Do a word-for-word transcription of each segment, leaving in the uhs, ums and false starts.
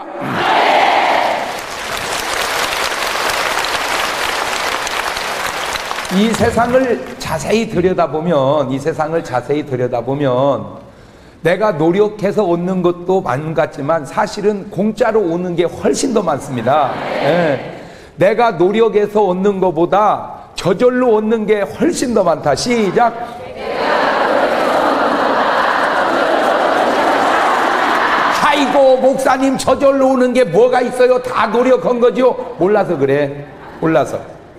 하겠습니다. 이 세상을 자세히 들여다보면 이 세상을 자세히 들여다보면 내가 노력해서 얻는 것도 많았지만 사실은 공짜로 오는 게 훨씬 더 많습니다. 예. 내가 노력해서 얻는 것보다 저절로 얻는 게 훨씬 더 많다. 시작. 아이고 목사님, 저절로 오는 게 뭐가 있어요? 다 노력한 거죠. 몰라서 그래. 몰라서.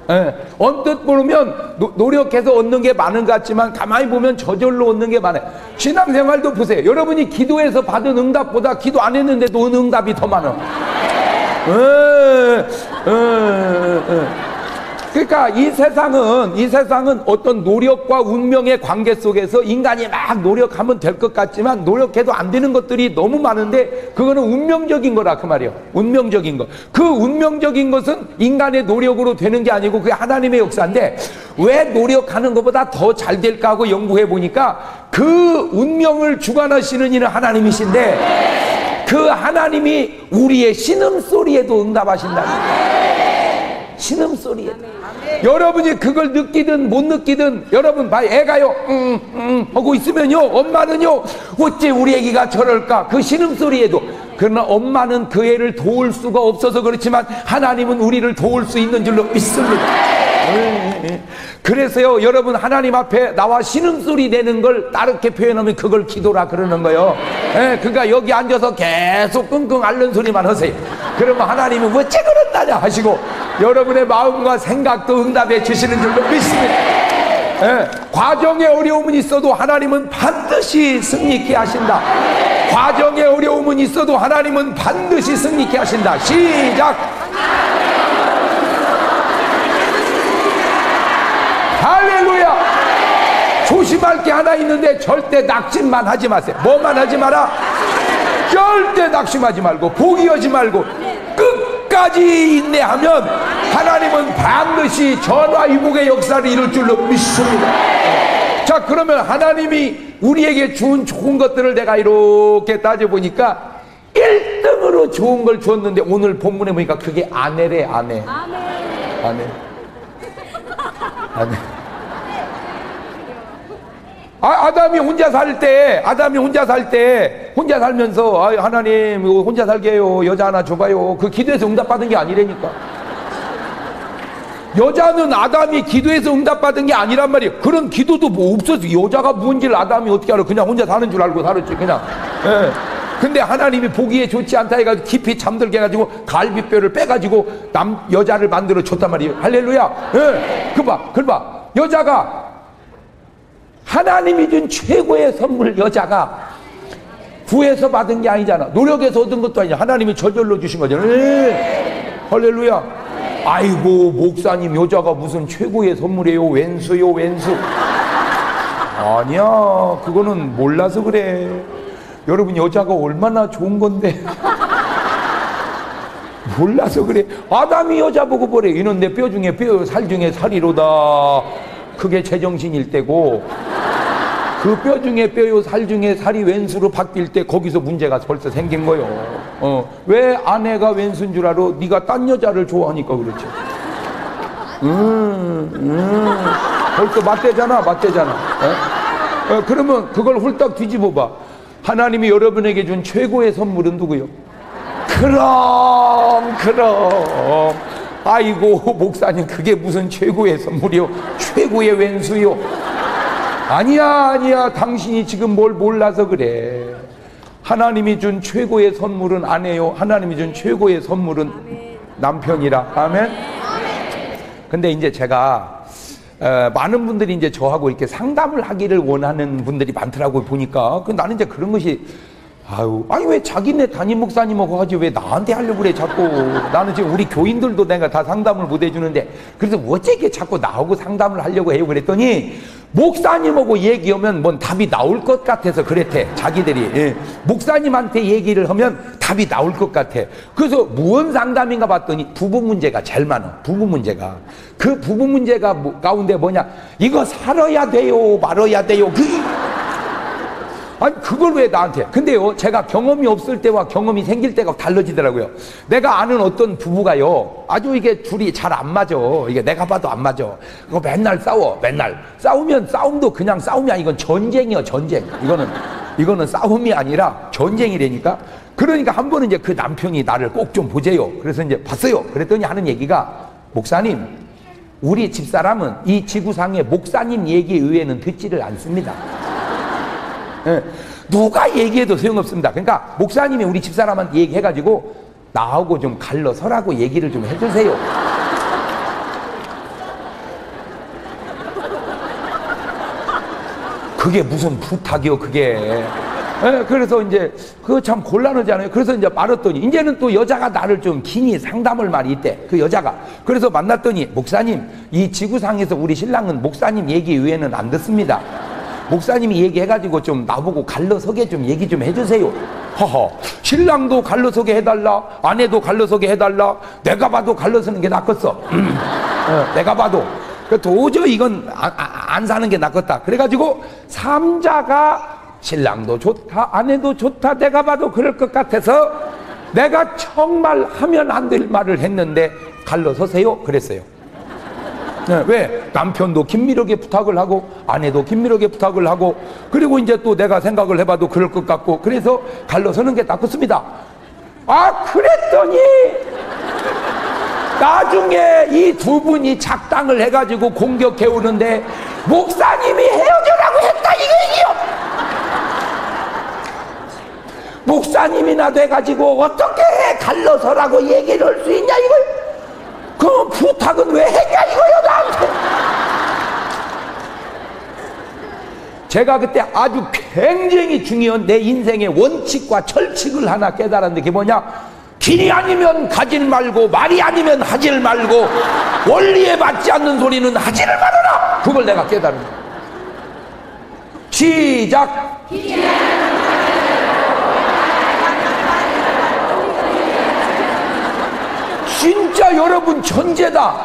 예. 언뜻 보면 노, 노력해서 얻는 게 많은 것 같지만 가만히 보면 저절로 얻는 게 많아요. 신앙생활도 보세요. 여러분이 기도해서 받은 응답보다 기도 안 했는데도 응답이 더 많아. 예. 예. 예. 그러니까 이 세상은 이 세상은 어떤 노력과 운명의 관계 속에서 인간이 막 노력하면 될 것 같지만 노력해도 안 되는 것들이 너무 많은데 그거는 운명적인 거라 그 말이에요. 운명적인 거. 그 운명적인 것은 인간의 노력으로 되는 게 아니고 그게 하나님의 역사인데 왜 노력하는 것보다 더 잘 될까 하고 연구해 보니까 그 운명을 주관하시는 이는 하나님이신데 그 하나님이 우리의 신음소리에도 응답하신다는 거예요. 신음소리에 여러분이 그걸 느끼든 못 느끼든 여러분 봐, 애가요 음, 음, 하고 있으면요 엄마는요 어째 우리 애기가 저럴까 그 신음소리에도. 그러나 엄마는 그 애를 도울 수가 없어서 그렇지만 하나님은 우리를 도울 수 있는 줄로 믿습니다. 그래서요 여러분 하나님 앞에 나와 신음소리 내는 걸 다르게 표현하면 그걸 기도라 그러는 거예요. 예, 그러니까 여기 앉아서 계속 끙끙 앓는 소리만 하세요. 그러면 하나님은 어째 그런다냐 하시고 여러분의 마음과 생각도 응답해 주시는 줄로 믿습니다. 예, 과정에 어려움은 있어도 하나님은 반드시 승리케 하신다. 과정에 어려움은 있어도 하나님은 반드시 승리케 하신다. 시작. 할렐루야. 조심할 게 하나 있는데 절대 낙심만 하지 마세요. 뭐만 하지 마라? 절대 낙심하지 말고 포기하지 말고 끝까지 인내하면 하나님은 반드시 전화위복의 역사를 이룰 줄로 믿습니다. 자, 그러면 하나님이 우리에게 준 좋은 것들을 내가 이렇게 따져보니까 일 등으로 좋은 걸 주었는데 오늘 본문에 보니까 그게 아내래. 아내. 아내. 아내. 아, 아담이 혼자 살 때, 아담이 혼자 살 때, 혼자 살면서, 아, 하나님, 혼자 살게 해요. 여자 하나 줘봐요. 그 기도해서 응답받은 게 아니라니까. 여자는 아담이 기도해서 응답받은 게 아니란 말이에요. 그런 기도도 뭐 없었지. 여자가 뭔지를 아담이 어떻게 알아. 그냥 혼자 사는 줄 알고 살았지, 그냥. 예. 근데 하나님이 보기에 좋지 않다 해가지고 깊이 잠들게 해가지고 갈비뼈를 빼가지고 남, 여자를 만들어 줬단 말이에요. 할렐루야. 예. 그 봐, 그 봐. 여자가, 하나님이 준 최고의 선물 여자가 구해서 받은 게 아니잖아. 노력해서 얻은 것도 아니야. 하나님이 저절로 주신 거잖아. 에이, 할렐루야. 아이고 목사님, 여자가 무슨 최고의 선물이에요. 왼수요 왼수. 아니야, 그거는 몰라서 그래. 여러분 여자가 얼마나 좋은 건데 몰라서 그래. 아담이 여자 보고 보래. 이는 내 뼈 중에 뼈, 살 중에 살이로다. 그게 제정신일 때고 그 뼈 중에 뼈요 살 중에 살이 왼수로 바뀔 때 거기서 문제가 벌써 생긴 거예요. 어, 왜 아내가 왼수인 줄 알아? 네가 딴 여자를 좋아하니까 그렇지. 음, 음. 벌써 맞대잖아. 맞대잖아. 어? 어, 그러면 그걸 홀딱 뒤집어봐. 하나님이 여러분에게 준 최고의 선물은 누구요? 그럼 그럼 아이고 목사님, 그게 무슨 최고의 선물이요? 최고의 왼수요? 아니야 아니야, 당신이 지금 뭘 몰라서 그래. 하나님이 준 최고의 선물은 아내요. 하나님이 준 최고의 선물은 남편이라. 아멘. 근데 이제 제가 어, 많은 분들이 이제 저하고 이렇게 상담을 하기를 원하는 분들이 많더라고 보니까. 그 나는 이제 그런 것이 아유, 아니 왜 자기네 담임 목사님하고 하지 왜 나한테 하려고 그래 자꾸. 나는 지금 우리 교인들도 내가 다 상담을 못 해주는데 그래서 어째 자꾸 나하고 상담을 하려고 해요 그랬더니 목사님하고 얘기하면 뭔 답이 나올 것 같아서 그랬대 자기들이. 예. 목사님한테 얘기를 하면 답이 나올 것 같아. 그래서 무언 상담인가 봤더니 부부 문제가 제일 많아. 부부 문제가. 그 부부 문제가 뭐, 가운데 뭐냐, 이거 살아야 돼요 말아야 돼요. 그 아니 그걸 왜 나한테. 근데요 제가 경험이 없을 때와 경험이 생길 때가 달라지더라고요. 내가 아는 어떤 부부가요 아주 이게 줄이 잘 안 맞아. 이게 내가 봐도 안 맞아. 그거 맨날 싸워. 맨날 싸우면 싸움도 그냥 싸움이 아니고 이건 전쟁이야. 전쟁. 이거는 이거는 싸움이 아니라 전쟁이라니까. 그러니까 한 번은 이제 그 남편이 나를 꼭 좀 보재요. 그래서 이제 봤어요. 그랬더니 하는 얘기가, 목사님, 우리 집사람은 이 지구상의 목사님 얘기 의외는 듣지를 않습니다. 예. 누가 얘기해도 소용없습니다. 그러니까 목사님이 우리 집사람한테 얘기해가지고 나하고 좀 갈라서라고 얘기를 좀 해주세요. 그게 무슨 부탁이요, 그게. 예, 그래서 이제 그거 참 곤란하지 않아요? 그래서 이제 말았더니 이제는 또 여자가 나를 좀 긴히 상담을 많이 했대. 그 여자가. 그래서 만났더니, 목사님, 이 지구상에서 우리 신랑은 목사님 얘기 외에는 안 듣습니다. 목사님이 얘기해가지고 좀 나보고 갈라서게 좀 얘기 좀 해주세요. 허허, 신랑도 갈라서게 해달라, 아내도 갈라서게 해달라, 내가 봐도 갈라서는 게 낫겠어. 음, 예, 내가 봐도. 도저히 이건 안, 안 사는 게 낫겠다. 그래가지고 삼자가 신랑도 좋다, 아내도 좋다, 내가 봐도 그럴 것 같아서 내가 정말 하면 안 될 말을 했는데 갈라서세요 그랬어요. 네, 왜? 남편도 긴밀하게 부탁을 하고 아내도 긴밀하게 부탁을 하고 그리고 이제 또 내가 생각을 해봐도 그럴 것 같고 그래서 갈라서는 게 낫겠습니다. 아 그랬더니 나중에 이 두 분이 작당을 해가지고 공격해 오는데 목사님이 헤어져라고 했다 이거요. 목사님이나 돼가지고 어떻게 해? 갈라서라고 얘기를 할 수 있냐 이걸? 그럼 부탁은 왜 했냐 이거요 나한테. 제가 그때 아주 굉장히 중요한 내 인생의 원칙과 철칙을 하나 깨달았는데 그게 뭐냐? 길이 아니면 가질 말고 말이 아니면 하질 말고 원리에 맞지 않는 소리는 하지를 말아라. 그걸 내가 깨달은 거야. 시작. 진짜 여러분 천재다.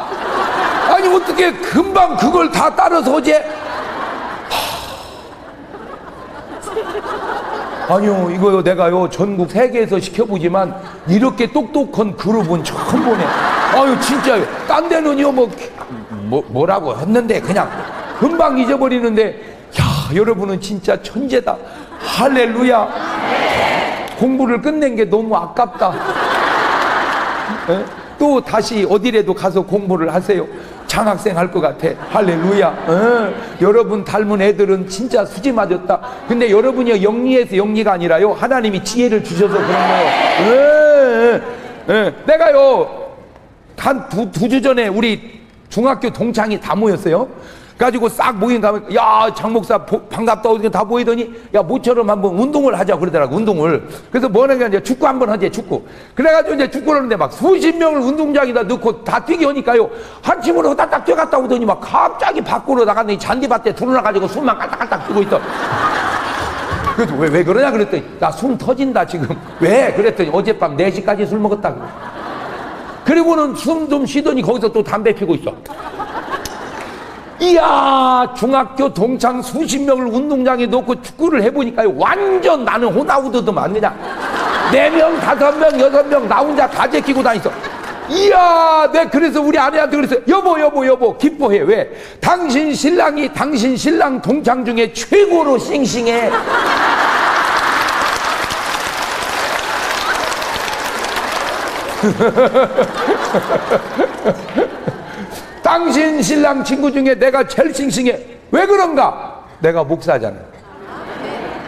아니 어떻게 금방 그걸 다 따라서 어제 하... 아니요 이거요 내가요 전국 세계에서 시켜보지만 이렇게 똑똑한 그룹은 처음 보네. 아유 진짜요. 딴 데는요 뭐, 뭐 뭐라고 했는데 그냥 금방 잊어버리는데 야 여러분은 진짜 천재다. 할렐루야. 공부를 끝낸 게 너무 아깝다. 에? 또 다시 어디라도 가서 공부를 하세요. 장학생 할 것 같아. 할렐루야. 에, 여러분 닮은 애들은 진짜 수지 맞았다. 근데 여러분이 영리해서 영리가 아니라요 하나님이 지혜를 주셔서 그런 거예요. 에, 에, 에. 내가요 한 두, 두 주 전에 우리 중학교 동창이 다 모였어요. 가지고 싹 모인 다음에 야 장목사 반갑다 어떻게 다 보이더니 야 모처럼 한번 운동을 하자 그러더라고. 운동을. 그래서 뭐냐면 이제 축구 한번 하자. 축구. 그래가지고 이제 축구를 하는데 막 수십 명을 운동장에다 넣고 다 뛰게 하니까요 한 팀으로 딱딱 뛰어갔다 오더니 막 갑자기 밖으로 나갔더니 잔디밭에 들어나가지고 숨만 깔딱깔딱 뛰고 있어. 그래서 왜, 왜 그러냐 그랬더니 나 숨 터진다 지금. 왜 그랬더니 어젯밤 네 시까지 술 먹었다. 그리고는 숨 좀 쉬더니 거기서 또 담배 피고 있어. 이야 중학교 동창 수십 명을 운동장에 놓고 축구를 해보니까요 완전 나는 호나우드더만 그냥 네 명 다섯 명 여섯 명 나 혼자 다 제끼고 다니서. 이야 내 그래서 우리 아내한테 그랬어요. 여보 여보 여보 기뻐해. 왜? 당신 신랑이 당신 신랑 동창 중에 최고로 싱싱해. 당신 신랑 친구 중에 내가 제일 싱싱해. 왜 그런가? 내가 목사잖아요.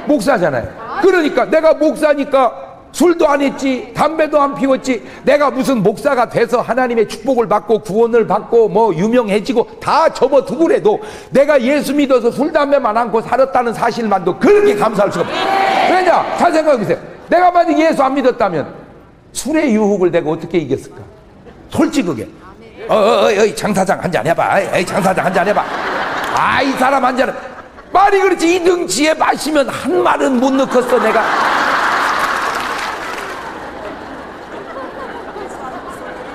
목사잖아요. 그러니까 내가 목사니까 술도 안 했지 담배도 안 피웠지. 내가 무슨 목사가 돼서 하나님의 축복을 받고 구원을 받고 뭐 유명해지고 다 접어두고라도 내가 예수 믿어서 술 담배만 안고 살았다는 사실만도 그렇게 감사할 수가 없어요. 왜냐? 잘 생각해보세요. 내가 만약 예수 안 믿었다면 술의 유혹을 내가 어떻게 이겼을까? 솔직하게. 어어어이 장사장 한잔 해봐. 에이 장사장 한잔 해봐. 아 이 사람 한잔 말이 그렇지 이 등치에 마시면 한 말은 못 넣겠어 내가.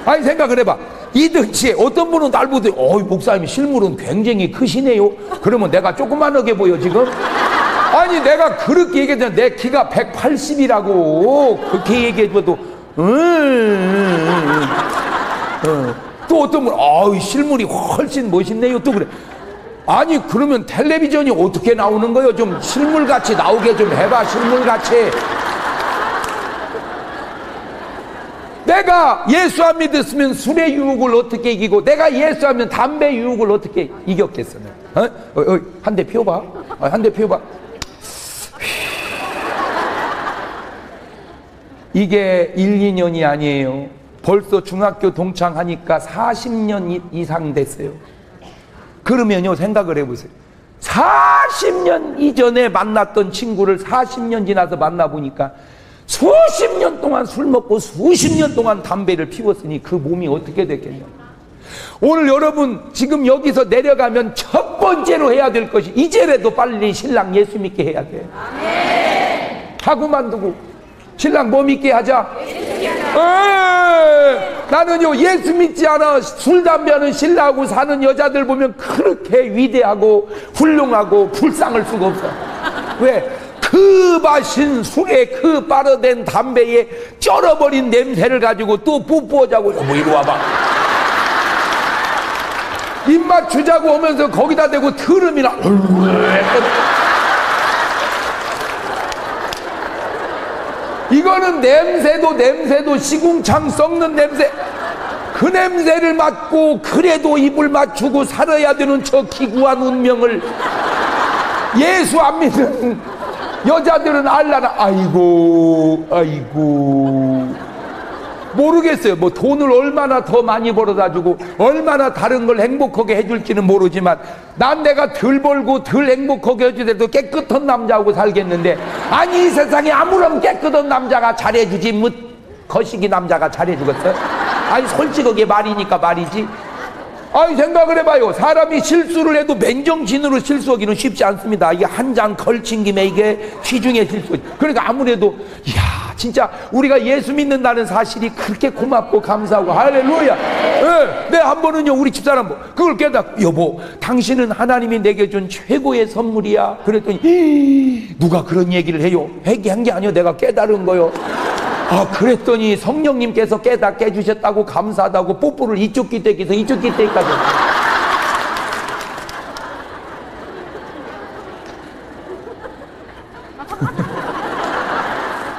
아니 생각을 해봐. 이 등치에 어떤 분은 날 보더니 어이 목사님 실물은 굉장히 크시네요. 그러면 내가 조그만하게 보여 지금? 아니 아니 내가 그렇게 얘기했잖아. 내 키가 백팔십이라고 그렇게 얘기해도 음, 음, 음, 음. 또 어떤 분 아우 실물이 훨씬 멋있네요 또 그래. 아니 그러면 텔레비전이 어떻게 나오는 거예요? 좀 실물같이 나오게 좀 해봐. 실물같이. 내가 예수 안 믿었으면 술의 유혹을 어떻게 이기고 내가 예수 하면 담배 유혹을 어떻게 이겼겠어. 어? 어, 어, 한 대 피워봐. 어, 한 대 피워봐. 이게 일, 이 년이 아니에요. 벌써 중학교 동창하니까 사십 년 이상 됐어요. 그러면요 생각을 해보세요. 사십 년 이전에 만났던 친구를 사십 년 지나서 만나보니까 수십 년 동안 술 먹고 수십 년 동안 담배를 피웠으니 그 몸이 어떻게 됐겠냐. 오늘 여러분 지금 여기서 내려가면 첫 번째로 해야 될 것이 이제라도 빨리 신랑 예수 믿게 해야 돼. 아멘. 하고만 두고 신랑 뭐 믿게 하자. 에이, 나는요 예수 믿지 않아 술 담배하는 신랑하고 사는 여자들 보면 그렇게 위대하고 훌륭하고 불쌍할 수가 없어. 왜? 그 마신 술에 그 빨아댄 담배에 쩔어버린 냄새를 가지고 또 뽀뽀하자고 여보 이리 와봐 입맛 주자고 오면서 거기다 대고 트름이나 이거는 냄새도 냄새도 시궁창 썩는 냄새 그 냄새를 맡고 그래도 입을 맞추고 살아야 되는 저 기구한 운명을 예수 안 믿는 여자들은 알라나 아이고 아이고 모르겠어요. 뭐 돈을 얼마나 더 많이 벌어다 주고 얼마나 다른 걸 행복하게 해줄지는 모르지만 난 내가 덜 벌고 덜 행복하게 해주더라도 깨끗한 남자하고 살겠는데 아니 이 세상에 아무런 깨끗한 남자가 잘해주지 뭐 거시기 남자가 잘해주겠어? 아니 솔직하게 말이니까 말이지. 아니 생각을 해봐요. 사람이 실수를 해도 맨정신으로 실수하기는 쉽지 않습니다. 이게 한 장 걸친 김에 이게 시중에 실수. 그러니까 아무래도 이야 진짜 우리가 예수 믿는다는 사실이 그렇게 고맙고 감사하고 할렐루야. 네. 네, 한 번은요 우리 집사람 그걸 깨닫고 여보 당신은 하나님이 내게 준 최고의 선물이야. 그랬더니 히이, 누가 그런 얘기를 해요. 얘기한 게 아니요 내가 깨달은 거요. 아 그랬더니 성령님께서 깨닫게 해주셨다고 감사하다고 뽀뽀를 이쪽 귀때기에서 이쪽 귀때기까지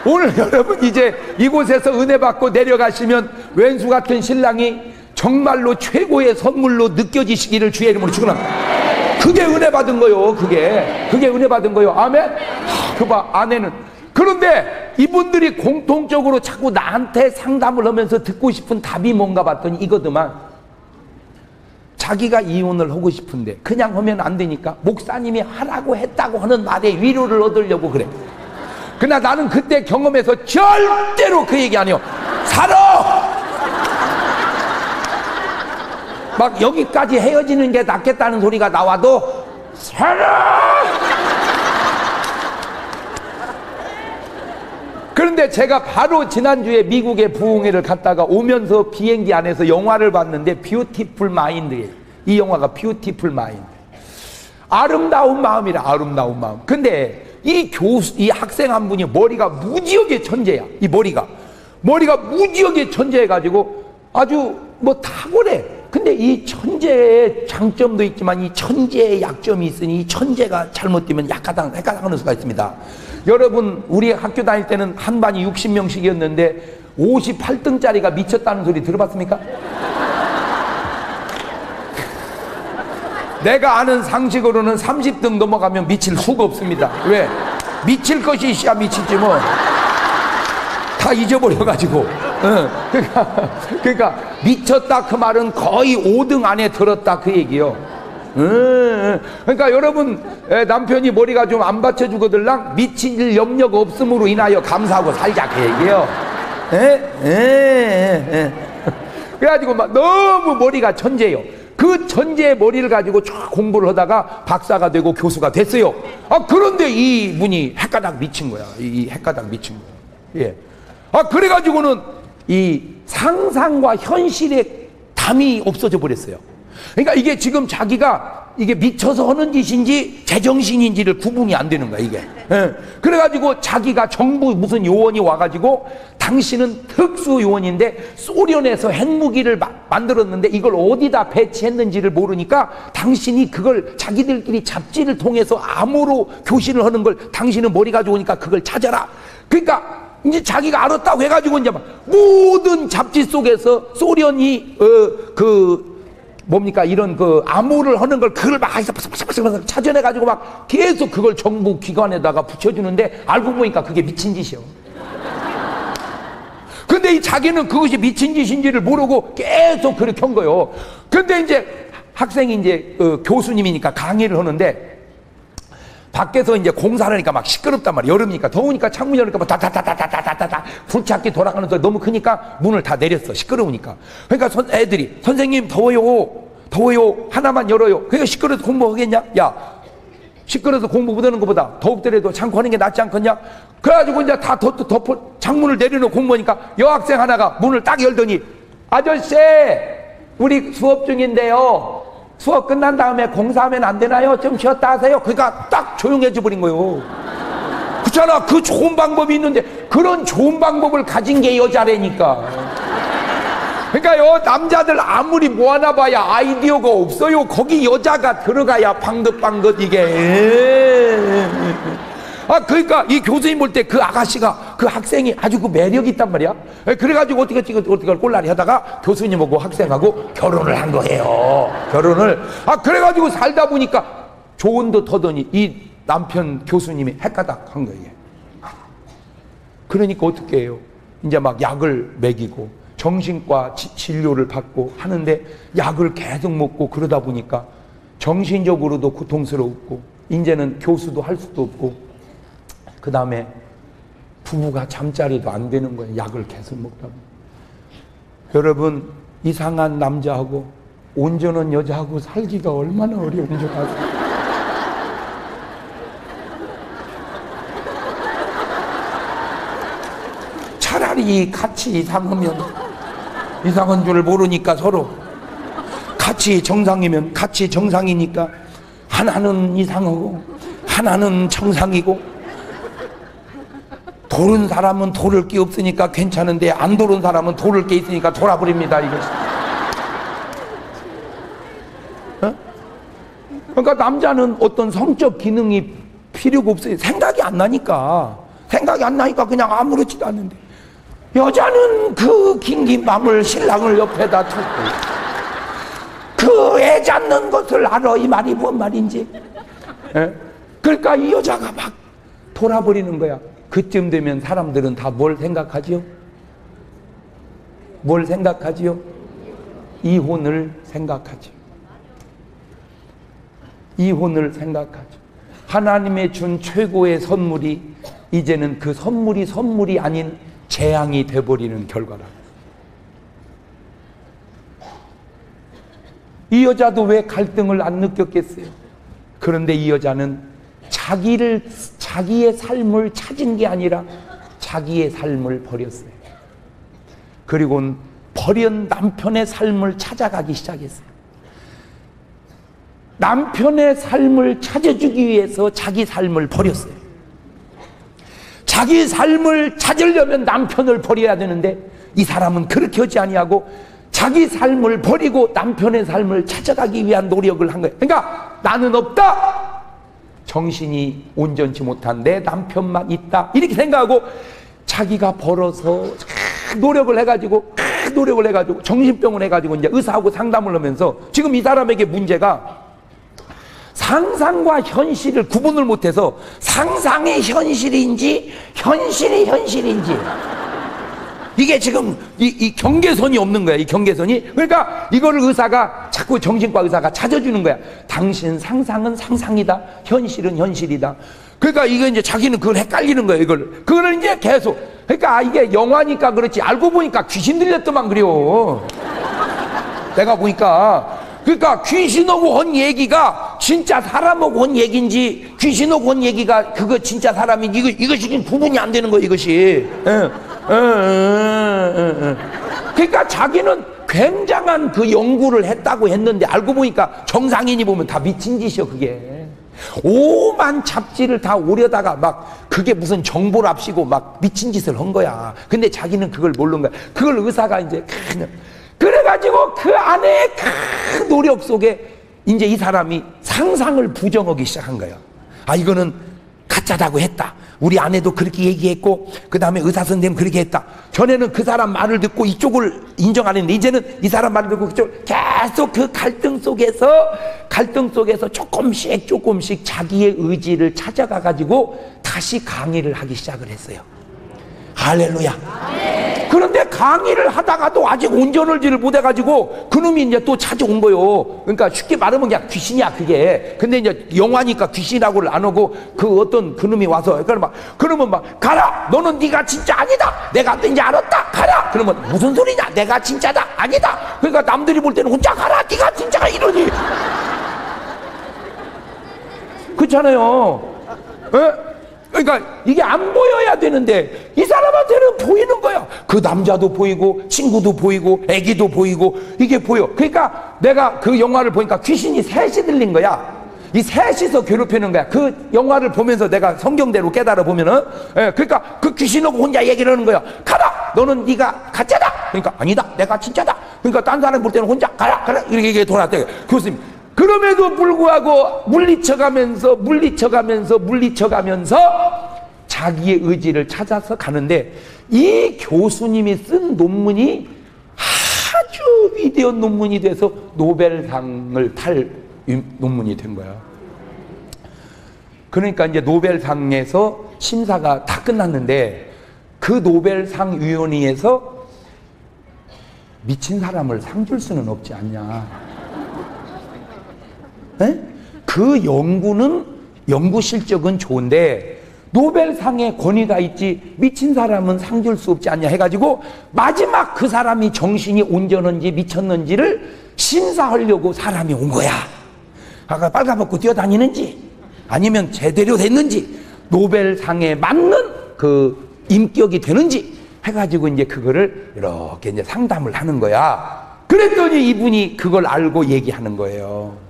오늘 여러분 이제 이곳에서 은혜 받고 내려가시면 왼수 같은 신랑이 정말로 최고의 선물로 느껴지시기를 주의 이름으로 축원합니다. 그게 은혜 받은 거요. 그게 그게 은혜 받은 거요. 아멘. 그 봐 아내는 그런데 이분들이 공통적으로 자꾸 나한테 상담을 하면서 듣고 싶은 답이 뭔가 봤더니 이거더만. 자기가 이혼을 하고 싶은데 그냥 하면 안 되니까 목사님이 하라고 했다고 하는 말에 위로를 얻으려고 그래. 그러나 나는 그때 경험해서 절대로 그 얘기 아니요. 살아! 막 여기까지 헤어지는 게 낫겠다는 소리가 나와도 살아! 그런데 제가 바로 지난주에 미국의 부흥회를 갔다가 오면서 비행기 안에서 영화를 봤는데 뷰티풀 마인드예요. 이 영화가 뷰티풀 마인드. 아름다운 마음이라 아름다운 마음. 근데 이 교수, 이 학생 한 분이 머리가 무지하게 천재야. 이 머리가. 머리가 무지하게 천재해가지고 아주 뭐 탁월해. 근데 이 천재의 장점도 있지만 이 천재의 약점이 있으니 이 천재가 잘못되면 약하다, 헷갈리는 수가 있습니다. 여러분 우리 학교 다닐 때는 한 반이 육십 명씩이었는데 오십팔 등짜리가 미쳤다는 소리 들어봤습니까? 내가 아는 상식으로는 삼십 등 넘어가면 미칠 수가 없습니다. 왜? 미칠 것이 씨야 미치지 뭐. 다 잊어버려가지고. 응. 그러니까, 그러니까 미쳤다 그 말은 거의 오 등 안에 들었다 그 얘기요. 음, 그러니까 여러분 남편이 머리가 좀 안 받쳐주거들랑 미칠 염려가 없음으로 인하여 감사하고 살자 그 얘기예요. 에? 에? 에? 그래가지고 막 너무 머리가 천재예요. 그 천재의 머리를 가지고 쫙 공부를 하다가 박사가 되고 교수가 됐어요. 아 그런데 이 분이 헷가닥 미친 거야. 이 헷가닥 미친 거야. 예. 아 그래가지고는 이 상상과 현실의 담이 없어져 버렸어요. 그러니까 이게 지금 자기가 이게 미쳐서 하는 짓인지 제정신인지를 구분이 안 되는 거야 이게. 예. 그래가지고 자기가 정부 무슨 요원이 와가지고 당신은 특수 요원인데 소련에서 핵무기를 마, 만들었는데 이걸 어디다 배치했는지를 모르니까 당신이 그걸 자기들끼리 잡지를 통해서 암호로 교신을 하는 걸 당신은 머리가 좋으니까 그걸 찾아라. 그러니까 이제 자기가 알았다고 해가지고 이제 막 모든 잡지 속에서 소련이 어, 그 뭡니까 이런 그 암호를 하는 걸 그걸 막 팍팍팍팍 찾아내가지고 막 계속 그걸 정부 기관에다가 붙여주는데 알고 보니까 그게 미친 짓이요. 근데 이 자기는 그것이 미친 짓인지를 모르고 계속 그렇게 한 거예요. 근데 이제 학생이 이제 어, 교수님이니까 강의를 하는데. 밖에서 이제 공사를 하니까 막 시끄럽단 말이야. 여름이니까 더우니까 창문 열니까 막 다다다다다다다다 불찾기 돌아가는 소리 너무 크니까 문을 다 내렸어. 시끄러우니까. 그러니까 선, 애들이 선생님 더워요 더워요 하나만 열어요. 그게 시끄러워서 공부하겠냐? 야 시끄러워서 공부 못하는 것보다 더욱더라도 참고 하는 게 낫지 않겠냐? 그래가지고 이제 다 덮, 덮, 덮 창문을 내려놓고 공부하니까 여학생 하나가 문을 딱 열더니 아저씨 우리 수업 중인데요. 수업 끝난 다음에 공사하면 안 되나요? 좀 쉬었다 하세요. 그러니까 딱 조용해져 버린 거예요. 그렇잖아. 그 좋은 방법이 있는데 그런 좋은 방법을 가진 게 여자라니까. 그러니까요 남자들 아무리 모아나 봐야 아이디어가 없어요. 거기 여자가 들어가야 방긋방긋 이게. 아 그러니까 이 교수님 볼 때 그 아가씨가 그 학생이 아주 그 매력이 있단 말이야. 그래가지고 어떻게 어떻게 어떻게 꼴라리 하다가 교수님하고 학생하고 결혼을 한 거예요. 결혼을. 아 그래가지고 살다 보니까 좋은 듯 하더니 이 남편 교수님이 헷가닥 한 거예요. 그러니까 어떻게 해요? 이제 막 약을 먹이고 정신과 지, 진료를 받고 하는데 약을 계속 먹고 그러다 보니까 정신적으로도 고통스럽고 이제는 교수도 할 수도 없고. 그 다음에 부부가 잠자리도 안 되는 거예요. 약을 계속 먹다 보면. 여러분 이상한 남자하고 온전한 여자하고 살기가 얼마나 어려운 줄 아세요? 차라리 같이 이상하면 이상한 줄 모르니까 서로 같이 정상이면 같이 정상이니까 하나는 이상하고 하나는 정상이고 도른 사람은 도를 게 없으니까 괜찮은데 안 도른 사람은 도를 게 있으니까 돌아버립니다 이것이. 어? 그러니까 남자는 어떤 성적 기능이 필요가 없어요. 생각이 안 나니까 생각이 안 나니까 그냥 아무렇지도 않은데 여자는 그 긴긴 맘을 신랑을 옆에다 두고 그 애 잡는 것을 알아. 이 말이 뭔 말인지. 에? 그러니까 이 여자가 막 돌아버리는 거야. 그쯤 되면 사람들은 다 뭘 생각하지요? 뭘 생각하지요? 이혼을 생각하지요. 이혼을 생각하죠. 하나님의 준 최고의 선물이 이제는 그 선물이 선물이 아닌 재앙이 돼버리는 결과라. 이 여자도 왜 갈등을 안 느꼈겠어요? 그런데 이 여자는 자기를, 자기의 삶을 찾은 게 아니라 자기의 삶을 버렸어요. 그리고는 버린 남편의 삶을 찾아가기 시작했어요. 남편의 삶을 찾아주기 위해서 자기 삶을 버렸어요. 자기 삶을 찾으려면 남편을 버려야 되는데 이 사람은 그렇게 하지 아니하고 자기 삶을 버리고 남편의 삶을 찾아가기 위한 노력을 한 거예요. 그러니까 나는 없다. 정신이 온전치 못한 내 남편만 있다 이렇게 생각하고 자기가 벌어서 노력을 해가지고 노력을 해가지고 정신병원 해가지고 이제 의사하고 상담을 하면서 지금 이 사람에게 문제가 상상과 현실을 구분을 못해서 상상이 현실인지 현실이 현실인지 이게 지금 이, 이 경계선이 없는 거야. 이 경계선이. 그러니까 이거를 의사가 자꾸 정신과 의사가 찾아주는 거야. 당신 상상은 상상이다. 현실은 현실이다. 그러니까 이게 이제 자기는 그걸 헷갈리는 거야. 이걸. 그거를 이제 계속. 그러니까 아, 이게 영화니까 그렇지. 알고 보니까 귀신 들렸더만 그래요. 내가 보니까. 그러니까 귀신하고 한 얘기가 진짜 사람하고 한 얘기인지 귀신하고 한 얘기가 그거 진짜 사람인지 이거, 이것이 지금 구분이 안 되는 거야. 이것이. 예. 응, 응, 응, 응. 그러니까 자기는 굉장한 그 연구를 했다고 했는데 알고 보니까 정상인이 보면 다 미친 짓이요. 그게 오만 잡지를 다 오려다가 막 그게 무슨 정보랍시고 막 미친 짓을 한 거야. 근데 자기는 그걸 모르는 거야. 그걸 의사가 이제 그냥 그래가지고 그 안에 큰 노력 속에 이제 이 사람이 상상을 부정하기 시작한 거야. 아, 이거는 가짜다고 했다. 우리 아내도 그렇게 얘기했고 그 다음에 의사선생님 그렇게 했다. 전에는 그 사람 말을 듣고 이쪽을 인정 안 했는데 이제는 이 사람 말을 듣고 그쪽 계속 그 갈등 속에서 갈등 속에서 조금씩 조금씩 자기의 의지를 찾아가 가지고 다시 강의를 하기 시작을 했어요. 할렐루야. 네. 그런데 강의를 하다가도 아직 온전을지를 못해가지고 그놈이 이제 또 찾아온 거요. 그러니까 쉽게 말하면 그냥 귀신이야 그게. 근데 이제 영화니까 귀신이라고를 안 하고 그 어떤 그놈이 와서 그러니까 막 그러면 막 가라. 너는 네가 진짜 아니다. 내가 이제 알았다. 가라. 그러면 무슨 소리냐? 내가 진짜다. 아니다. 그러니까 남들이 볼 때는 혼자 가라. 네가 진짜가 이러니. 그렇잖아요. 에? 그러니까 이게 안 보여야 되는데 이 사람한테는 보이는 거야. 그 남자도 보이고 친구도 보이고 애기도 보이고 이게 보여. 그러니까 내가 그 영화를 보니까 귀신이 셋이 들린 거야. 이 셋이서 괴롭히는 거야. 그 영화를 보면서 내가 성경대로 깨달아 보면은 예, 그러니까 그 귀신하고 혼자 얘기를 하는 거야. 가라! 너는 네가 가짜다! 그러니까 아니다! 내가 진짜다! 그러니까 딴 사람 볼 때는 혼자 가라! 가라! 이렇게, 이렇게 돌아왔대. 교수님 그럼에도 불구하고 물리쳐가면서 물리쳐가면서 물리쳐가면서 자기의 의지를 찾아서 가는데 이 교수님이 쓴 논문이 아주 위대한 논문이 돼서 노벨상을 탈 논문이 된 거야. 그러니까 이제 노벨상에서 심사가 다 끝났는데 그 노벨상위원회에서 미친 사람을 상 줄 수는 없지 않냐. 에? 그 연구는 연구 실적은 좋은데 노벨상에 권위가 있지 미친 사람은 상 줄 수 없지 않냐 해가지고 마지막 그 사람이 정신이 온전한지 미쳤는지를 심사하려고 사람이 온 거야. 아까 빨가벗고 뛰어다니는지 아니면 제대로 됐는지 노벨상에 맞는 그 인격이 되는지 해가지고 이제 그거를 이렇게 이제 상담을 하는 거야. 그랬더니 이분이 그걸 알고 얘기하는 거예요.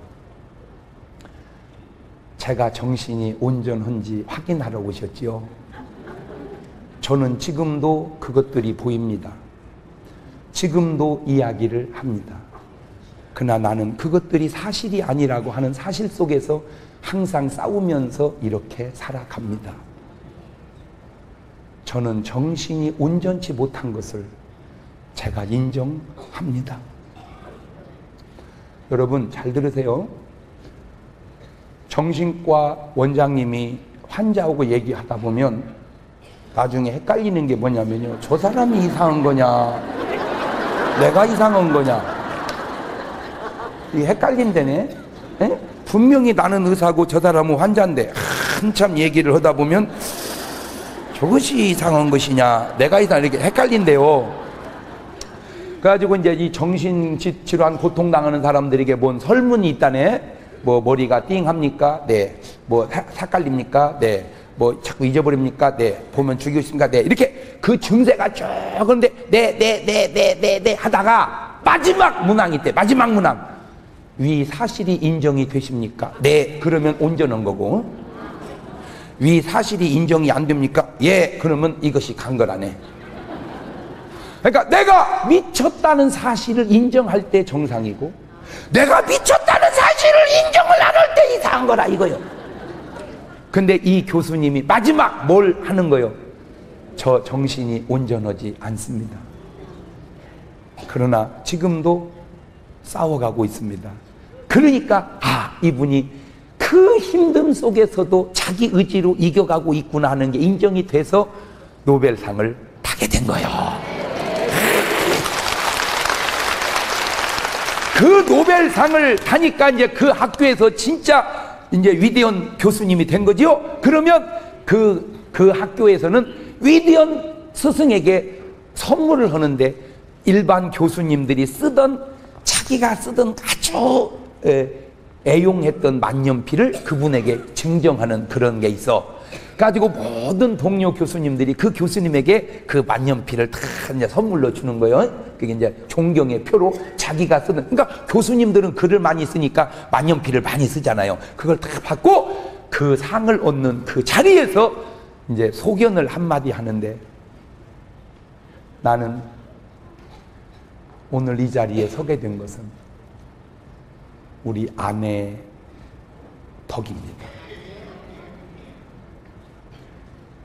제가 정신이 온전한지 확인하러 오셨지요. 저는 지금도 그것들이 보입니다. 지금도 이야기를 합니다. 그러나 나는 그것들이 사실이 아니라고 하는 사실 속에서 항상 싸우면서 이렇게 살아갑니다. 저는 정신이 온전치 못한 것을 제가 인정합니다. 여러분 잘 들으세요. 정신과 원장님이 환자하고 얘기하다 보면 나중에 헷갈리는 게 뭐냐면요. 저 사람이 이상한 거냐, 내가 이상한 거냐. 이게 헷갈린다네. 에? 분명히 나는 의사고 저 사람은 환자인데 한참 얘기를 하다 보면 저것이 이상한 것이냐, 내가 이상한, 이렇게 헷갈린대요. 그래가지고 이제 이 정신질환 고통당하는 사람들에게 뭔 설문이 있다네. 뭐 머리가 띵합니까? 네. 뭐 헷갈립니까? 네. 뭐 자꾸 잊어버립니까? 네. 보면 죽이십니까? 네. 이렇게 그 증세가 쭉 그런데 네, 네, 네, 네, 네, 네 하다가 마지막 문항이 때 마지막 문항 위 사실이 인정이 되십니까? 네. 그러면 온전한 거고 위 사실이 인정이 안 됩니까? 예. 그러면 이것이 간 거라네. 그러니까 내가 미쳤다는 사실을 인정할 때 정상이고 내가 미쳤다는 사실을 인정을 안 할 때 이상한 거라 이거요. 근데 이 교수님이 마지막 뭘 하는 거요? 저 정신이 온전하지 않습니다. 그러나 지금도 싸워가고 있습니다. 그러니까 아, 이분이 그 힘듦 속에서도 자기 의지로 이겨가고 있구나 하는 게 인정이 돼서 노벨상을 타게 된 거예요. 그 노벨상을 타니까 이제 그 학교에서 진짜 이제 위대한 교수님이 된 거지요. 그러면 그, 그 학교에서는 위대한 스승에게 선물을 하는데 일반 교수님들이 쓰던 자기가 쓰던 아주 애용했던 만년필을 그분에게 증정하는 그런 게 있어. 가지고 모든 동료 교수님들이 그 교수님에게 그 만년필을 다 이제 선물로 주는 거예요. 그게 이제 존경의 표로 자기가 쓰는, 그러니까 교수님들은 글을 많이 쓰니까 만년필을 많이 쓰잖아요. 그걸 다 받고 그 상을 얻는 그 자리에서 이제 소견을 한마디 하는데, 나는 오늘 이 자리에 서게 된 것은 우리 아내의 덕입니다.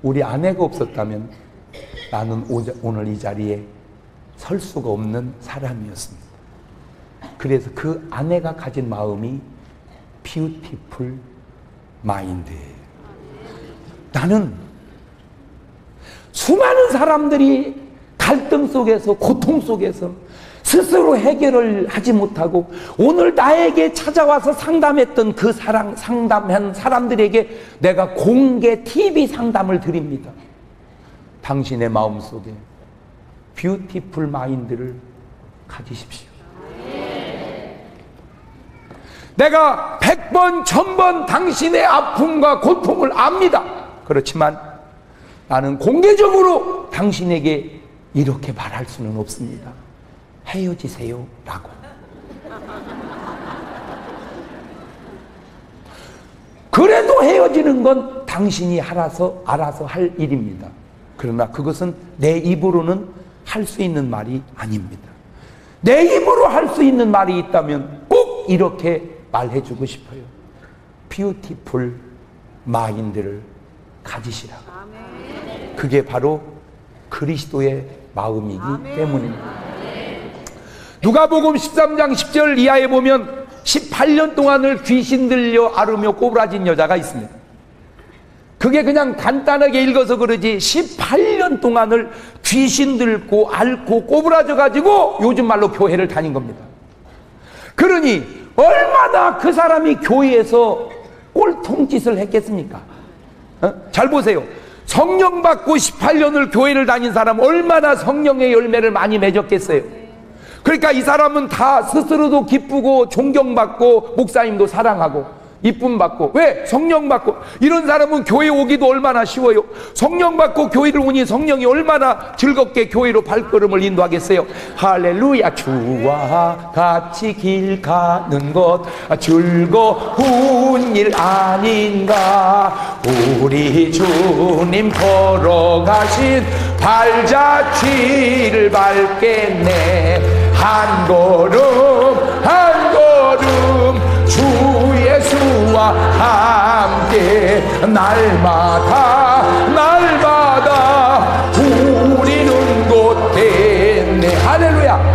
우리 아내가 없었다면 나는 오늘 이 자리에 설 수가 없는 사람이었습니다. 그래서 그 아내가 가진 마음이 뷰티풀 마인드예요. 나는 수많은 사람들이 갈등 속에서, 고통 속에서 스스로 해결을 하지 못하고 오늘 나에게 찾아와서 상담했던 그 사랑, 상담한 사람들에게 내가 공개 티비 상담을 드립니다. 당신의 마음속에 뷰티풀 마인드를 가지십시오. 네. 내가 백번, 천번 당신의 아픔과 고통을 압니다. 그렇지만 나는 공개적으로 당신에게 이렇게 말할 수는 없습니다. 헤어지세요 라고. 그래도 헤어지는 건 당신이 알아서, 알아서 할 일입니다. 그러나 그것은 내 입으로는 할 수 있는 말이 아닙니다. 내 입으로 할 수 있는 말이 있다면 꼭 이렇게 말해주고 싶어요. 뷰티풀 마인드를 가지시라고. 그게 바로 그리스도의 마음이기 아멘. 때문입니다. 누가복음 십삼장 십절 이하에 보면 십팔년 동안을 귀신 들려 아르며 꼬부라진 여자가 있습니다. 그게 그냥 간단하게 읽어서 그러지 십팔년 동안을 귀신 들고 앓고 꼬부라져 가지고 요즘 말로 교회를 다닌 겁니다. 그러니 얼마나 그 사람이 교회에서 꼴통짓을 했겠습니까? 어? 잘 보세요. 성령 받고 십팔년을 교회를 다닌 사람 얼마나 성령의 열매를 많이 맺었겠어요. 그러니까 이 사람은 다 스스로도 기쁘고 존경받고 목사님도 사랑하고 이쁨받고, 왜? 성령받고. 이런 사람은 교회 오기도 얼마나 쉬워요. 성령받고 교회를 오니 성령이 얼마나 즐겁게 교회로 발걸음을 인도하겠어요. 할렐루야. 주와 같이 길 가는 것 즐거운 일 아닌가. 우리 주님 걸어가신 발자취를 밟겠네. 한 걸음 한 걸음 주 예수와 함께 날마다 날마다 우리는 곧 됐네. 할렐루야.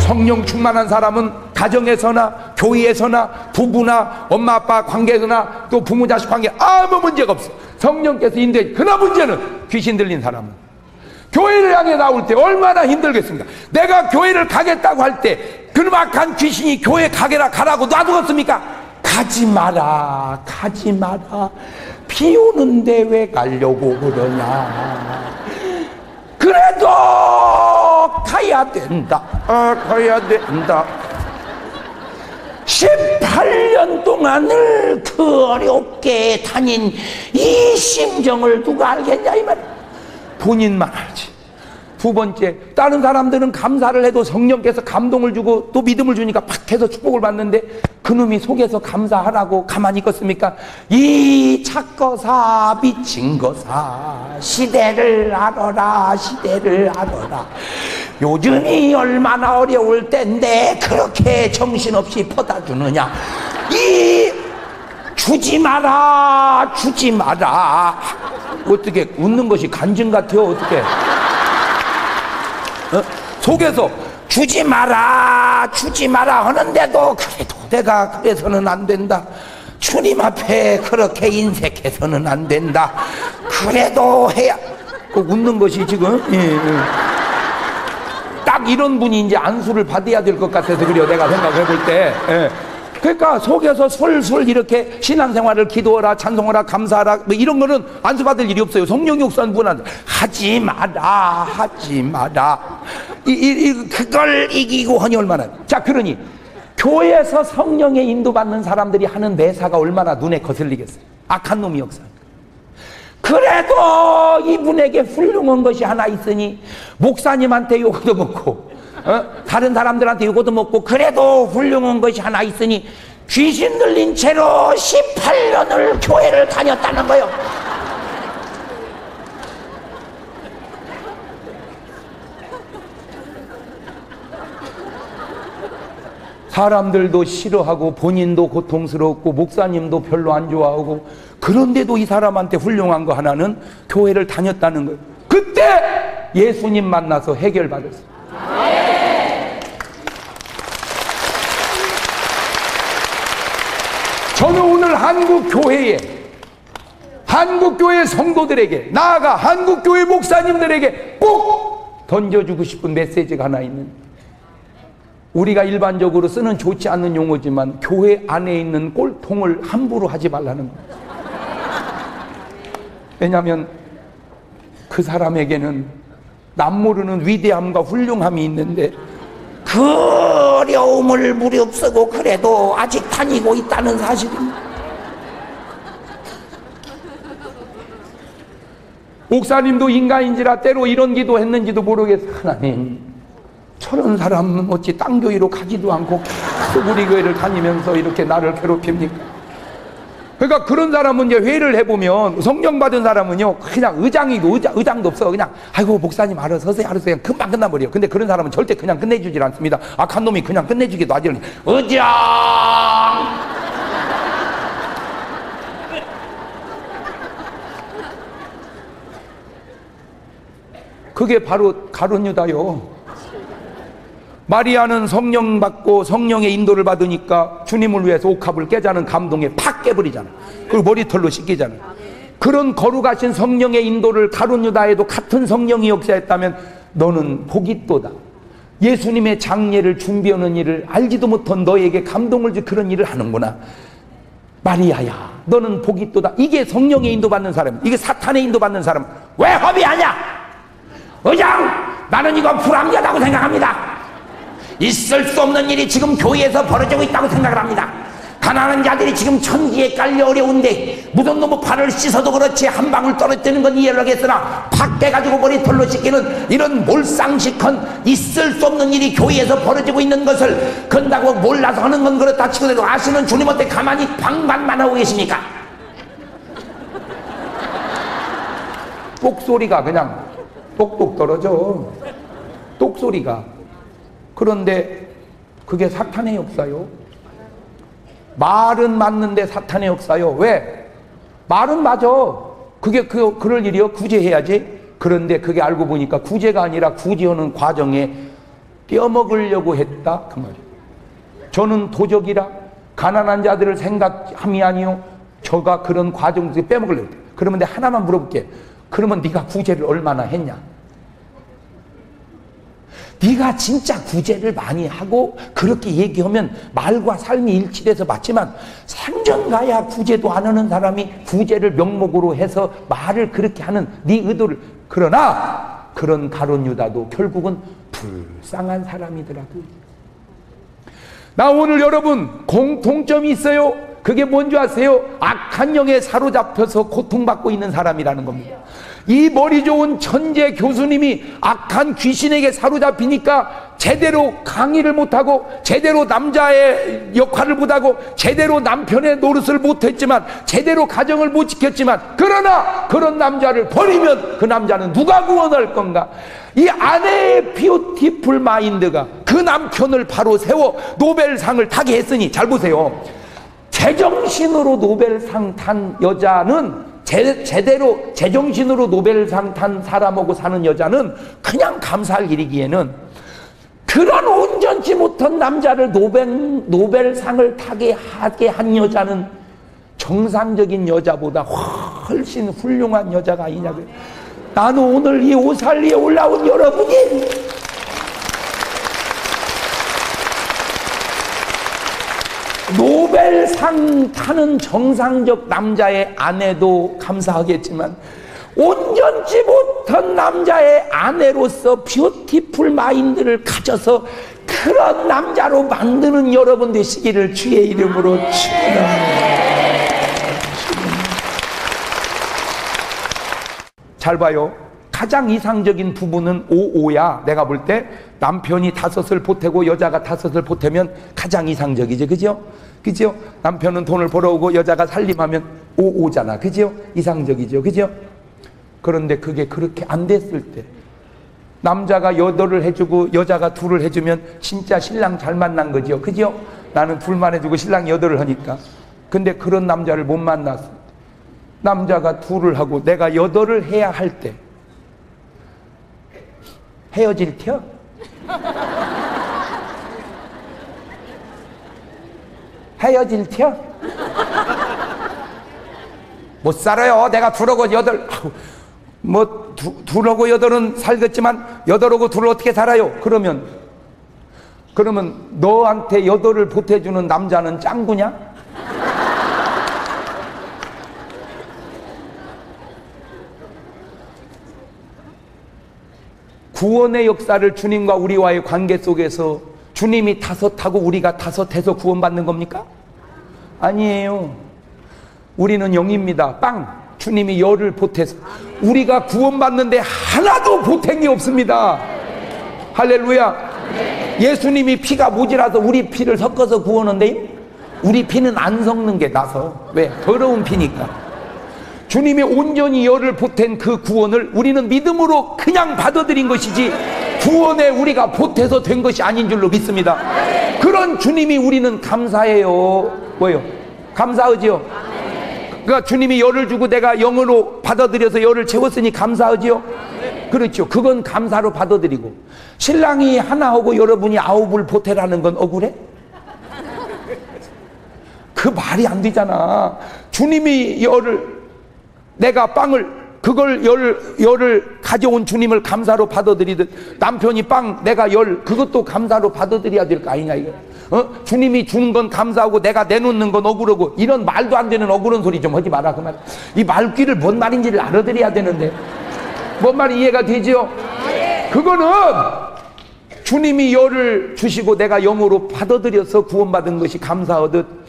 성령 충만한 사람은 가정에서나 교회에서나 부부나 엄마 아빠 관계에서나 또 부모 자식 관계 아무 문제가 없어. 성령께서 인도해. 그러나 문제는 귀신 들린 사람은 교회를 향해 나올 때 얼마나 힘들겠습니까? 내가 교회를 가겠다고 할 때 그놈 악한 귀신이 교회 가게라 가라고 놔두었습니까? 가지 마라 가지 마라 비 오는데 왜 가려고 그러냐. 그래도 가야 된다. 아, 가야 된다. 십팔 년 동안을 그 어렵게 다닌 이 심정을 누가 알겠냐 이 말이야. 본인만 알지. 두 번째, 다른 사람들은 감사를 해도 성령께서 감동을 주고 또 믿음을 주니까 팍 해서 축복을 받는데 그놈이 속에서 감사하라고 가만히 있겠습니까? 이 착거사 미친거사 시대를 알아라 시대를 알아라. 요즘이 얼마나 어려울 텐데 그렇게 정신없이 퍼다주느냐. 이 주지 마라 주지 마라. 어떻게 웃는 것이 간증 같아요? 어떻게 어? 속에서 주지 마라 주지 마라 하는데도 그래도 내가 그래서는 안 된다. 주님 앞에 그렇게 인색해서는 안 된다. 그래도 해야. 웃는 것이 지금 예, 예. 딱 이런 분이 이제 안수를 받아야 될 것 같아서 그래요. 내가 생각해 볼 때. 예. 그러니까 속에서 솔솔 이렇게 신앙생활을 기도하라 찬송하라 감사하라 뭐 이런 거는 안수받을 일이 없어요. 성령 역사한 분한테 하지 마라 하지 마라 이, 이, 이, 그걸 이기고 하니 얼마나. 자, 그러니 교회에서 성령의 인도받는 사람들이 하는 매사가 얼마나 눈에 거슬리겠어요. 악한 놈이 역사. 그래도 이분에게 훌륭한 것이 하나 있으니 목사님한테 욕도 먹고 어? 다른 사람들한테 욕도 먹고 그래도 훌륭한 것이 하나 있으니 귀신 들린 채로 십팔 년을 교회를 다녔다는 거예요. 사람들도 싫어하고 본인도 고통스럽고 목사님도 별로 안 좋아하고 그런데도 이 사람한테 훌륭한 거 하나는 교회를 다녔다는 거예요. 그때 예수님 만나서 해결받았어요. 네. 저는 오늘 한국교회에 한국교회 성도들에게 나아가 한국교회 목사님들에게 꼭 던져주고 싶은 메시지가 하나 있는데 우리가 일반적으로 쓰는 좋지 않은 용어지만 교회 안에 있는 꼴통을 함부로 하지 말라는 거예요. 왜냐하면 그 사람에게는 남 모르는 위대함과 훌륭함이 있는데 그 어려움을 무릅쓰고 그래도 아직 다니고 있다는 사실입니다. 목사님도 인간인지라 때로 이런 기도했는지도 모르겠어요. 하나님, 저런 사람은 어찌 땅교회로 가지도 않고 계속 우리 교회를 다니면서 이렇게 나를 괴롭힙니까? 그러니까 그런 사람은 이제 회의를 해보면 성령 받은 사람은요 그냥 의장이고 의장, 의장도 없어. 그냥 아이고 목사님 알아서 하세요 알아서 그냥 금방 끝나버려요. 근데 그런 사람은 절대 그냥 끝내주질 않습니다. 악한 놈이 그냥 끝내주기도 하지. 의장! 그게 바로 가룟유다요. 마리아는 성령 받고 성령의 인도를 받으니까 주님을 위해서 옥합을 깨자는 감동에 팍 깨버리잖아. 그리고 머리털로 씻기잖아. 그런 거룩하신 성령의 인도를 가룟유다에도 같은 성령이 역사했다면 너는 복이 또다. 예수님의 장례를 준비하는 일을 알지도 못한 너에게 감동을 줄 그런 일을 하는구나. 마리아야, 너는 복이 또다. 이게 성령의 인도받는 사람, 이게 사탄의 인도받는 사람. 왜 허비하냐? 의장, 나는 이건 불합리하다고 생각합니다. 있을 수 없는 일이 지금 교회에서 벌어지고 있다고 생각을 합니다. 가난한 자들이 지금 천지에 깔려 어려운데 무슨 놈의 발을 씻어도 그렇지 한 방울 떨어뜨리는 건 이해를 하겠으나 팍 깨가지고 머리털로 씻기는 이런 몰상식한 있을 수 없는 일이 교회에서 벌어지고 있는 것을 건다고 몰라서 하는 건 그렇다 치고도 아시는 주님한테 가만히 방관만 하고 계십니까? 똑소리가 그냥 똑똑 떨어져. 똑소리가. 그런데 그게 사탄의 역사요. 말은 맞는데 사탄의 역사요. 왜? 말은 맞아. 그게 그, 그럴 일이요. 구제해야지. 그런데 그게 알고 보니까 구제가 아니라 구제하는 과정에 떼어먹으려고 했다 그 말이에요. 저는 도적이라 가난한 자들을 생각함이 아니요 저가 그런 과정 중에 빼먹으려고 했다. 그러면 내가 하나만 물어볼게. 그러면 네가 구제를 얼마나 했냐? 네가 진짜 구제를 많이 하고 그렇게 얘기하면 말과 삶이 일치돼서 맞지만 생전가야 구제도 안 하는 사람이 구제를 명목으로 해서 말을 그렇게 하는 네 의도를. 그러나 그런 가룟유다도 결국은 불쌍한 사람이더라고요. 나 오늘 여러분 공통점이 있어요. 그게 뭔지 아세요? 악한 영에 사로잡혀서 고통받고 있는 사람이라는 겁니다. 이 머리 좋은 천재 교수님이 악한 귀신에게 사로잡히니까 제대로 강의를 못하고 제대로 남자의 역할을 못하고 제대로 남편의 노릇을 못했지만 제대로 가정을 못 지켰지만 그러나 그런 남자를 버리면 그 남자는 누가 구원할 건가? 이 아내의 뷰티풀 마인드가 그 남편을 바로 세워 노벨상을 타게 했으니 잘 보세요. 제정신으로 노벨상 탄 여자는 제, 제대로 제정신으로 노벨상 탄 사람하고 사는 여자는 그냥 감사할 일이기에는 그런 온전치 못한 남자를 노벨, 노벨상을 타게 하게 한 여자는 정상적인 여자보다 훨씬 훌륭한 여자가 아니냐고요. 나는 오늘 이 오살리에 올라온 여러분이 노벨상 타는 정상적 남자의 아내도 감사하겠지만 온전치 못한 남자의 아내로서 뷰티풀 마인드를 가져서 그런 남자로 만드는 여러분 되시기를 주의 이름으로 축원합니다. 잘 봐요. 가장 이상적인 부부는 오오야. 내가 볼 때 남편이 다섯을 보태고 여자가 다섯을 보태면 가장 이상적이지. 그죠? 그죠? 남편은 돈을 벌어오고 여자가 살림하면 오오잖아. 그죠? 이상적이죠. 그죠? 그런데 그게 그렇게 안 됐을 때 남자가 여덟을 해주고 여자가 둘을 해주면 진짜 신랑 잘 만난 거죠. 그죠? 나는 둘만 해주고 신랑 여덟을 하니까. 근데 그런 남자를 못 만났어. 남자가 둘을 하고 내가 여덟을 해야 할 때 헤어질 텨? 헤어질 텨? 못 살아요. 내가 둘하고 여덟. 뭐 두, 둘하고 여덟은 살겠지만 여덟하고 둘을 어떻게 살아요? 그러면 그러면 너한테 여덟을 보태주는 남자는 짱구냐? 구원의 역사를 주님과 우리와의 관계 속에서 주님이 다섯하고 우리가 다섯해서 구원받는 겁니까? 아니에요. 우리는 영입니다. 빵! 주님이 열을 보태서 우리가 구원받는데 하나도 보탠 게 없습니다. 할렐루야. 예수님이 피가 모자라서 우리 피를 섞어서 구하는데 우리 피는 안 섞는 게 나서. 왜? 더러운 피니까. 주님이 온전히 열을 보탠 그 구원을 우리는 믿음으로 그냥 받아들인 것이지 구원에 우리가 보태서 된 것이 아닌 줄로 믿습니다. 그런 주님이 우리는 감사해요. 뭐요? 감사하지요. 그러니까 주님이 열을 주고 내가 영으로 받아들여서 열을 채웠으니 감사하지요? 네. 그렇죠. 그건 감사로 받아들이고 신랑이 하나하고 여러분이 아홉을 보태라는 건 억울해? 그 말이 안 되잖아. 주님이 열을, 내가 빵을, 그걸 열, 열을 가져온 주님을 감사로 받아들이듯 남편이 빵, 내가 열, 그것도 감사로 받아들여야 될 거 아니냐 이거. 어? 주님이 주는 건 감사하고 내가 내놓는 건 억울하고 이런 말도 안 되는 억울한 소리 좀 하지 마라. 그 말. 이 말귀를 뭔 말인지를 알아들여야 되는데 뭔 말이 이해가 되지요? 그거는 주님이 열을 주시고 내가 영으로 받아들여서 구원받은 것이 감사하듯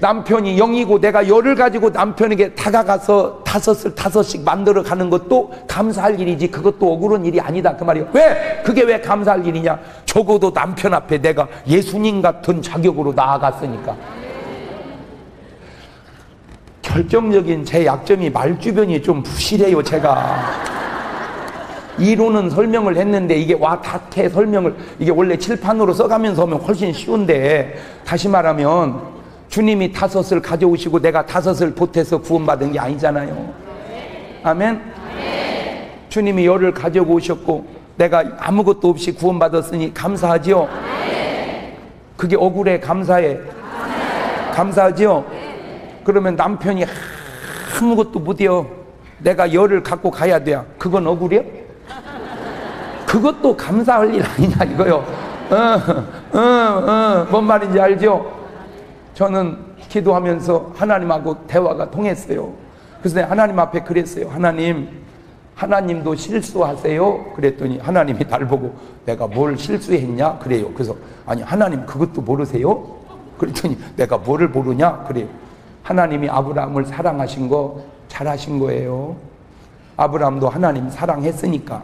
남편이 영이고 내가 열을 가지고 남편에게 다가가서 다섯을 다섯씩 만들어 가는 것도 감사할 일이지 그것도 억울한 일이 아니다 그 말이에요. 왜? 그게 왜 감사할 일이냐? 적어도 남편 앞에 내가 예수님 같은 자격으로 나아갔으니까. 결정적인 제 약점이 말주변이 좀 부실해요. 제가 이론은 설명을 했는데 이게 와 닿게 설명을 이게 원래 칠판으로 써가면서 하면 훨씬 쉬운데 다시 말하면 주님이 다섯을 가져오시고 내가 다섯을 보태서 구원받은 게 아니잖아요. 아멘? 아멘. 주님이 열을 가져오셨고 내가 아무것도 없이 구원받았으니 감사하지요? 아멘. 그게 억울해? 감사해? 아멘. 감사하지요? 아멘. 그러면 남편이 아무것도 못해요. 내가 열을 갖고 가야 돼요. 그건 억울해요? 그것도 감사할 일 아니냐 이거요. 어, 어, 어, 뭔 말인지 알죠? 저는 기도하면서 하나님하고 대화가 통했어요. 그래서 내가 하나님 앞에 그랬어요. 하나님, 하나님도 실수하세요? 그랬더니 하나님이 날 보고 내가 뭘 실수했냐? 그래요. 그래서 아니 하나님 그것도 모르세요? 그랬더니 내가 뭐를 모르냐? 그래요. 하나님이 아브라함을 사랑하신 거 잘하신 거예요. 아브라함도 하나님 사랑했으니까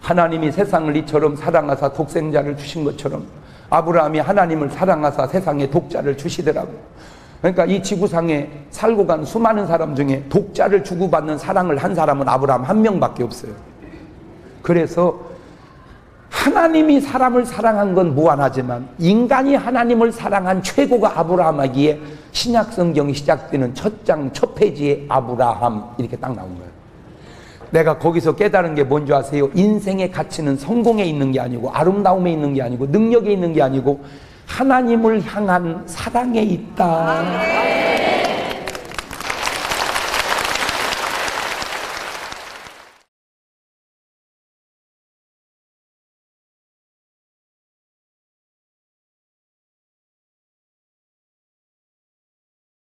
하나님이 세상을 이처럼 사랑하사 독생자를 주신 것처럼 아브라함이 하나님을 사랑하사 세상에 독자를 주시더라고요. 그러니까 이 지구상에 살고 간 수많은 사람 중에 독자를 주고받는 사랑을 한 사람은 아브라함 한 명밖에 없어요. 그래서 하나님이 사람을 사랑한 건 무한하지만 인간이 하나님을 사랑한 최고가 아브라함이기에 신약성경이 시작되는 첫 장 첫 페이지에 아브라함 이렇게 딱 나온 거예요. 내가 거기서 깨달은 게 뭔지 아세요? 인생의 가치는 성공에 있는 게 아니고 아름다움에 있는 게 아니고 능력에 있는 게 아니고 하나님을 향한 사랑에 있다.